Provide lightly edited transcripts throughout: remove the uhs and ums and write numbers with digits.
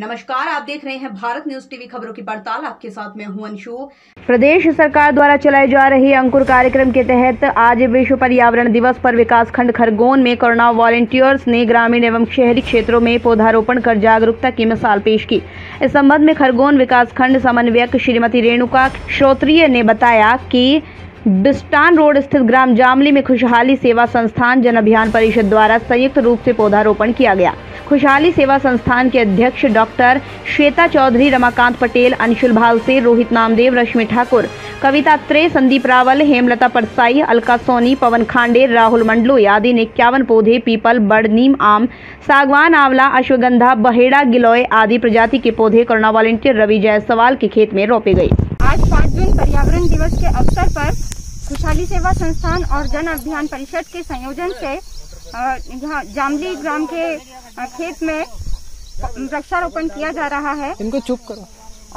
नमस्कार, आप देख रहे हैं भारत न्यूज टीवी, खबरों की पड़ताल। आपके साथ मैं हूं अंशु। प्रदेश सरकार द्वारा चलाए जा रहे अंकुर कार्यक्रम के तहत आज विश्व पर्यावरण दिवस पर विकासखंड खरगोन में करुणा वॉलंटियर्स ने ग्रामीण एवं शहरी क्षेत्रों में पौधारोपण कर जागरूकता की मिसाल पेश की। इस संबंध में खरगोन विकासखंड समन्वयक श्रीमती रेणुका श्रोत्रीय ने बताया कि बिस्टान रोड स्थित ग्राम जामली में खुशहाली सेवा संस्थान जन अभियान परिषद द्वारा संयुक्त रूप से पौधारोपण किया गया। खुशहाली सेवा संस्थान के अध्यक्ष डॉक्टर श्वेता चौधरी, रमाकांत पटेल, अंशुल भालसे, रोहित नामदेव, रश्मि ठाकुर, कविता त्रे, संदीप रावल, हेमलता परसाई, अलका सोनी, पवन खांडे, राहुल मंडलोई आदि ने 51 पौधे पीपल, बड़, नीम, आम, सागवान, आंवला, अश्वगंधा, बहेड़ा, गिलोय आदि प्रजाति के पौधे करुणा वॉलंटियर रवि जयसवाल के खेत में रोपे गए। आज 5 जून पर्यावरण दिवस के अवसर पर खुशहाली सेवा संस्थान और जन अभियान परिषद के संयोजन से यहाँ जामली ग्राम के खेत में वृक्षारोपण किया जा रहा है। इनको चुप करो।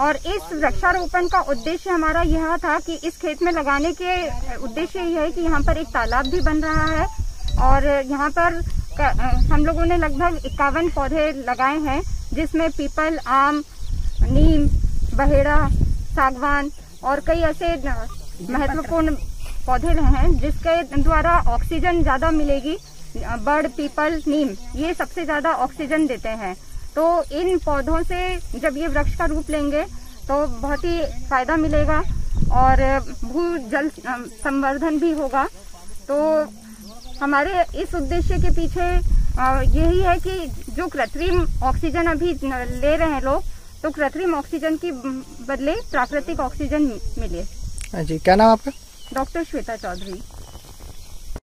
और इस वृक्षारोपण का उद्देश्य हमारा यह था कि इस खेत में लगाने के उद्देश्य ये है कि यहाँ पर एक तालाब भी बन रहा है और यहाँ पर हम लोगों ने लगभग 51 पौधे लगाए हैं, जिसमें पीपल, आम, नीम, बहेड़ा, सागवान और कई ऐसे महत्वपूर्ण पौधे हैं जिसके द्वारा ऑक्सीजन ज्यादा मिलेगी। बड़, पीपल, नीम ये सबसे ज्यादा ऑक्सीजन देते हैं, तो इन पौधों से जब ये वृक्ष का रूप लेंगे तो बहुत ही फायदा मिलेगा और भू जल संवर्धन भी होगा। तो हमारे इस उद्देश्य के पीछे यही है कि जो कृत्रिम ऑक्सीजन अभी ले रहे हैं लोग, तो कृत्रिम ऑक्सीजन की बदले प्राकृतिक ऑक्सीजन मिले। जी, क्या नाम आपका? डॉक्टर श्वेता चौधरी।